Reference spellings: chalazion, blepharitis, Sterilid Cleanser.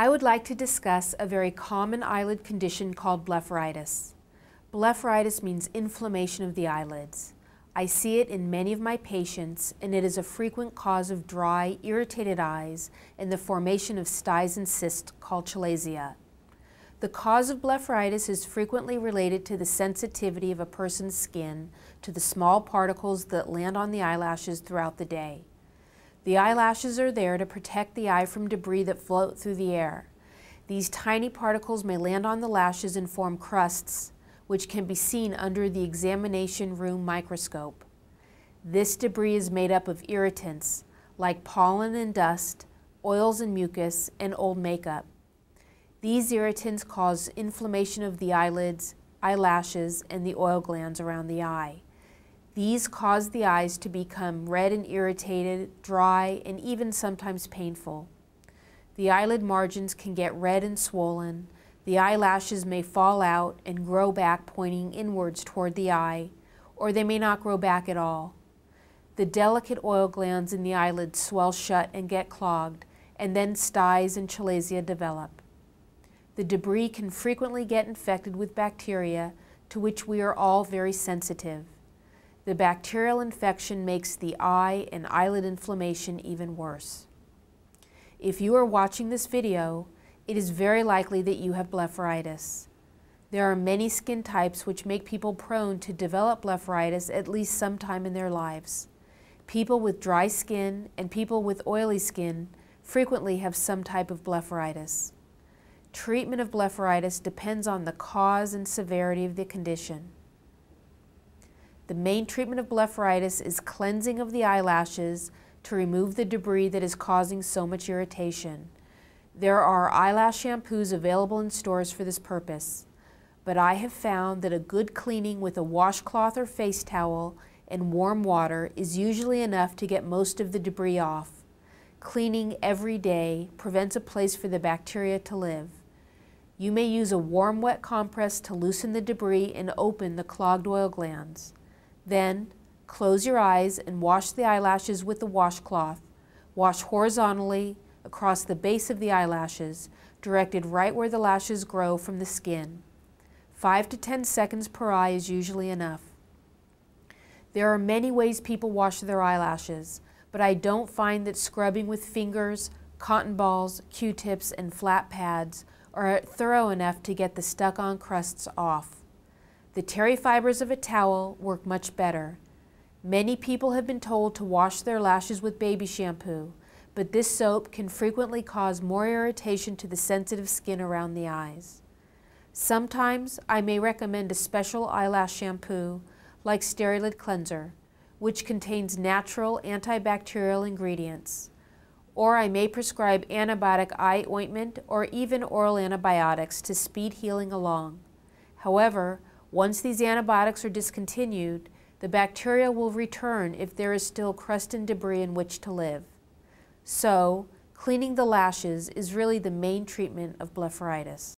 I would like to discuss a very common eyelid condition called blepharitis. Blepharitis means inflammation of the eyelids. I see it in many of my patients, and it is a frequent cause of dry, irritated eyes and the formation of styes and cysts called chalazion. The cause of blepharitis is frequently related to the sensitivity of a person's skin to the small particles that land on the eyelashes throughout the day. The eyelashes are there to protect the eye from debris that float through the air. These tiny particles may land on the lashes and form crusts, which can be seen under the examination room microscope. This debris is made up of irritants, like pollen and dust, oils and mucus, and old makeup. These irritants cause inflammation of the eyelids, eyelashes, and the oil glands around the eye. These cause the eyes to become red and irritated, dry, and even sometimes painful. The eyelid margins can get red and swollen. The eyelashes may fall out and grow back, pointing inwards toward the eye, or they may not grow back at all. The delicate oil glands in the eyelid swell shut and get clogged, and then styes and chalazion develop. The debris can frequently get infected with bacteria, to which we are all very sensitive. The bacterial infection makes the eye and eyelid inflammation even worse. If you are watching this video, it is very likely that you have blepharitis. There are many skin types which make people prone to develop blepharitis at least sometime in their lives. People with dry skin and people with oily skin frequently have some type of blepharitis. Treatment of blepharitis depends on the cause and severity of the condition. The main treatment of blepharitis is cleansing of the eyelashes to remove the debris that is causing so much irritation. There are eyelash shampoos available in stores for this purpose, but I have found that a good cleaning with a washcloth or face towel and warm water is usually enough to get most of the debris off. Cleaning every day prevents a place for the bacteria to live. You may use a warm, wet compress to loosen the debris and open the clogged oil glands. Then, close your eyes and wash the eyelashes with the washcloth. Wash horizontally across the base of the eyelashes, directed right where the lashes grow from the skin. 5 to 10 seconds per eye is usually enough. There are many ways people wash their eyelashes, but I don't find that scrubbing with fingers, cotton balls, Q-tips, and flat pads are thorough enough to get the stuck-on crusts off. The terry fibers of a towel work much better. Many people have been told to wash their lashes with baby shampoo, but this soap can frequently cause more irritation to the sensitive skin around the eyes. Sometimes I may recommend a special eyelash shampoo, like Sterilid Cleanser, which contains natural antibacterial ingredients. Or I may prescribe antibiotic eye ointment or even oral antibiotics to speed healing along. However, once these antibiotics are discontinued, the bacteria will return if there is still crust and debris in which to live. So, cleaning the lashes is really the main treatment of blepharitis.